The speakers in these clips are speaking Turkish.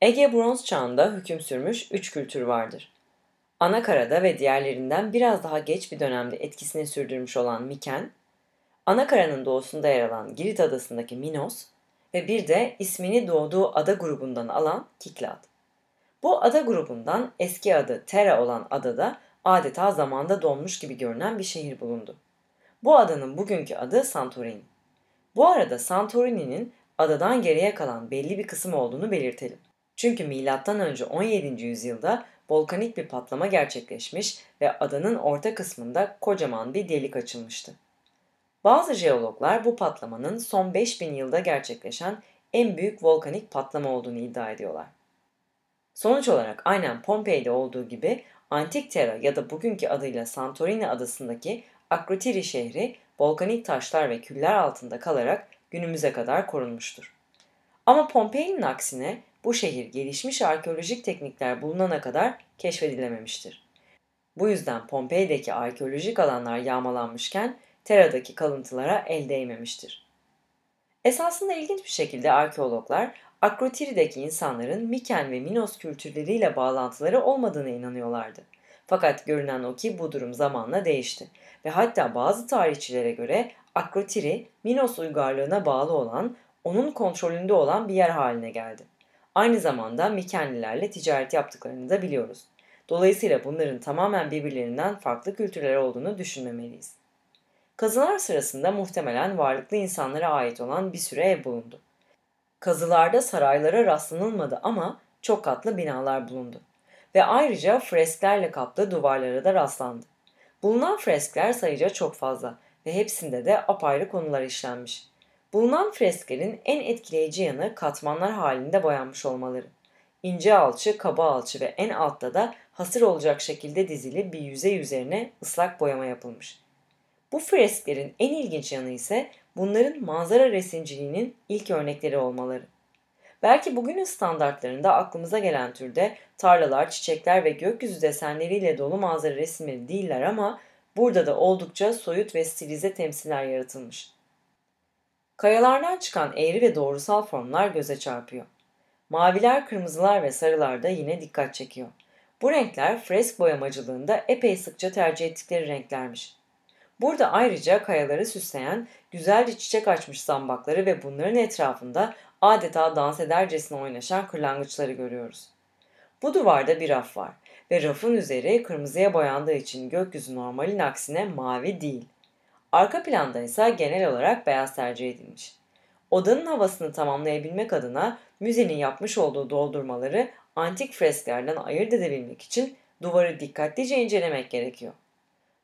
Ege Bronz Çağı'nda hüküm sürmüş 3 kültür vardır. Anakara'da ve diğerlerinden biraz daha geç bir dönemde etkisini sürdürmüş olan Miken, Anakara'nın doğusunda yer alan Girit adasındaki Minos ve bir de ismini doğduğu ada grubundan alan Kiklad. Bu ada grubundan eski adı Thera olan adada adeta zamanda donmuş gibi görünen bir şehir bulundu. Bu adanın bugünkü adı Santorini. Bu arada Santorini'nin adadan geriye kalan belli bir kısım olduğunu belirtelim. Çünkü M.Ö. 17. yüzyılda volkanik bir patlama gerçekleşmiş ve adanın orta kısmında kocaman bir delik açılmıştı. Bazı jeologlar bu patlamanın son 5000 yılda gerçekleşen en büyük volkanik patlama olduğunu iddia ediyorlar. Sonuç olarak aynen Pompei'de olduğu gibi Antik Thera ya da bugünkü adıyla Santorini adasındaki Akrotiri şehri volkanik taşlar ve küller altında kalarak günümüze kadar korunmuştur. Ama Pompei'nin aksine bu şehir gelişmiş arkeolojik teknikler bulunana kadar keşfedilememiştir. Bu yüzden Pompei'deki arkeolojik alanlar yağmalanmışken Thera'daki kalıntılara el değmemiştir. Esasında ilginç bir şekilde arkeologlar Akrotiri'deki insanların Miken ve Minos kültürleriyle bağlantıları olmadığına inanıyorlardı. Fakat görünen o ki bu durum zamanla değişti ve hatta bazı tarihçilere göre Akrotiri Minos uygarlığına bağlı olan, onun kontrolünde olan bir yer haline geldi. Aynı zamanda Mikenlilerle ticaret yaptıklarını da biliyoruz. Dolayısıyla bunların tamamen birbirlerinden farklı kültürler olduğunu düşünmemeliyiz. Kazılar sırasında muhtemelen varlıklı insanlara ait olan bir sürü ev bulundu. Kazılarda saraylara rastlanılmadı ama çok katlı binalar bulundu. Ve ayrıca fresklerle kaplı duvarlara da rastlandı. Bulunan freskler sayıca çok fazla ve hepsinde de apayrı konular işlenmiş. Bulunan fresklerin en etkileyici yanı katmanlar halinde boyanmış olmaları. İnce alçı, kaba alçı ve en altta da hasır olacak şekilde dizili bir yüzey üzerine ıslak boyama yapılmış. Bu fresklerin en ilginç yanı ise bunların manzara resimciliğinin ilk örnekleri olmaları. Belki bugünün standartlarında aklımıza gelen türde tarlalar, çiçekler ve gökyüzü desenleriyle dolu manzara resimleri değiller ama burada da oldukça soyut ve stilize temsiller yaratılmış. Kayalardan çıkan eğri ve doğrusal formlar göze çarpıyor. Maviler, kırmızılar ve sarılar da yine dikkat çekiyor. Bu renkler fresk boyamacılığında epey sıkça tercih ettikleri renklermiş. Burada ayrıca kayaları süsleyen güzelce çiçek açmış zambakları ve bunların etrafında adeta dans edercesine oynaşan kırlangıçları görüyoruz. Bu duvarda bir raf var ve rafın üzeri kırmızıya boyandığı için gökyüzü normalin aksine mavi değil. Arka planda ise genel olarak beyaz tercih edilmiş. Odanın havasını tamamlayabilmek adına müzenin yapmış olduğu doldurmaları antik fresklerden ayırt edebilmek için duvarı dikkatlice incelemek gerekiyor.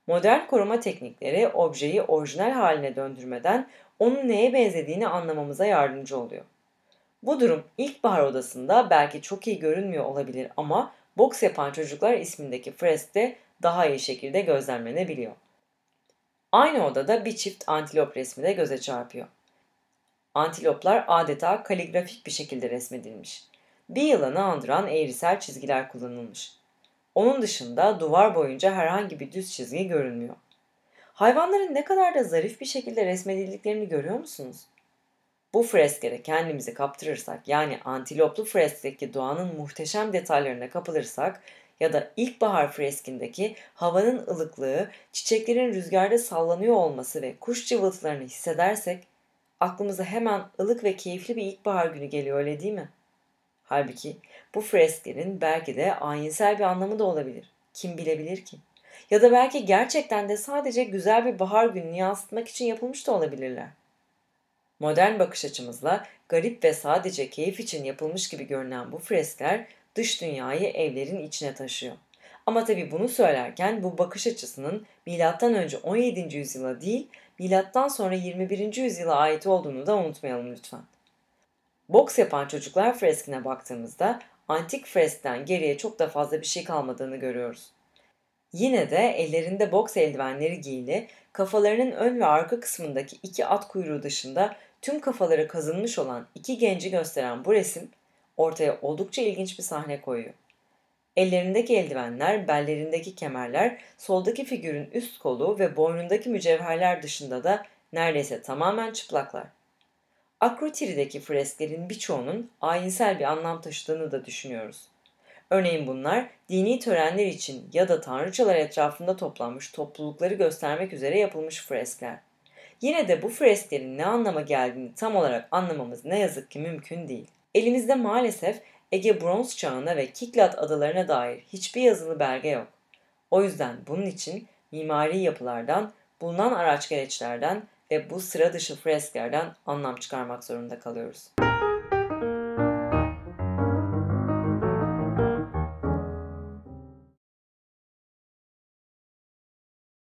Modern koruma teknikleri objeyi orijinal haline döndürmeden onun neye benzediğini anlamamıza yardımcı oluyor. Bu durum ilkbahar odasında belki çok iyi görünmüyor olabilir ama Boks Yapan Çocuklar ismindeki freskte daha iyi şekilde gözlemlenebiliyor. Aynı odada bir çift antilop resmi de göze çarpıyor. Antiloplar adeta kaligrafik bir şekilde resmedilmiş. Bir yılanı andıran eğrisel çizgiler kullanılmış. Onun dışında duvar boyunca herhangi bir düz çizgi görünmüyor. Hayvanların ne kadar da zarif bir şekilde resmedildiklerini görüyor musunuz? Bu fresklere kendimizi kaptırırsak, yani antiloplu freskteki doğanın muhteşem detaylarına kapılırsak ya da ilkbahar freskindeki havanın ılıklığı, çiçeklerin rüzgarda sallanıyor olması ve kuş cıvıltılarını hissedersek aklımıza hemen ılık ve keyifli bir ilkbahar günü geliyor, öyle değil mi? Halbuki bu fresklerin belki de ayinsel bir anlamı da olabilir. Kim bilebilir ki? Ya da belki gerçekten de sadece güzel bir bahar gününü yansıtmak için yapılmış da olabilirler. Modern bakış açımızla garip ve sadece keyif için yapılmış gibi görünen bu freskler dış dünyayı evlerin içine taşıyor. Ama tabii bunu söylerken bu bakış açısının M.Ö. 17. yüzyıla değil, milattan sonra 21. yüzyıla ait olduğunu da unutmayalım lütfen. Boks Yapan Çocuklar freskine baktığımızda antik freskten geriye çok da fazla bir şey kalmadığını görüyoruz. Yine de ellerinde boks eldivenleri giyili, kafalarının ön ve arka kısmındaki iki at kuyruğu dışında tüm kafaları kazınmış olan iki genci gösteren bu resim ortaya oldukça ilginç bir sahne koyuyor. Ellerindeki eldivenler, bellerindeki kemerler, soldaki figürün üst kolu ve boynundaki mücevherler dışında da neredeyse tamamen çıplaklar. Akrotiri'deki fresklerin birçoğunun ayinsel bir anlam taşıdığını da düşünüyoruz. Örneğin bunlar dini törenler için ya da tanrıçalar etrafında toplanmış toplulukları göstermek üzere yapılmış freskler. Yine de bu fresklerin ne anlama geldiğini tam olarak anlamamız ne yazık ki mümkün değil. Elimizde maalesef Ege Bronz Çağı'na ve Kiklad Adalarına dair hiçbir yazılı belge yok. O yüzden bunun için mimari yapılardan, bulunan araç gereçlerden ve bu sıra dışı fresklerden anlam çıkarmak zorunda kalıyoruz.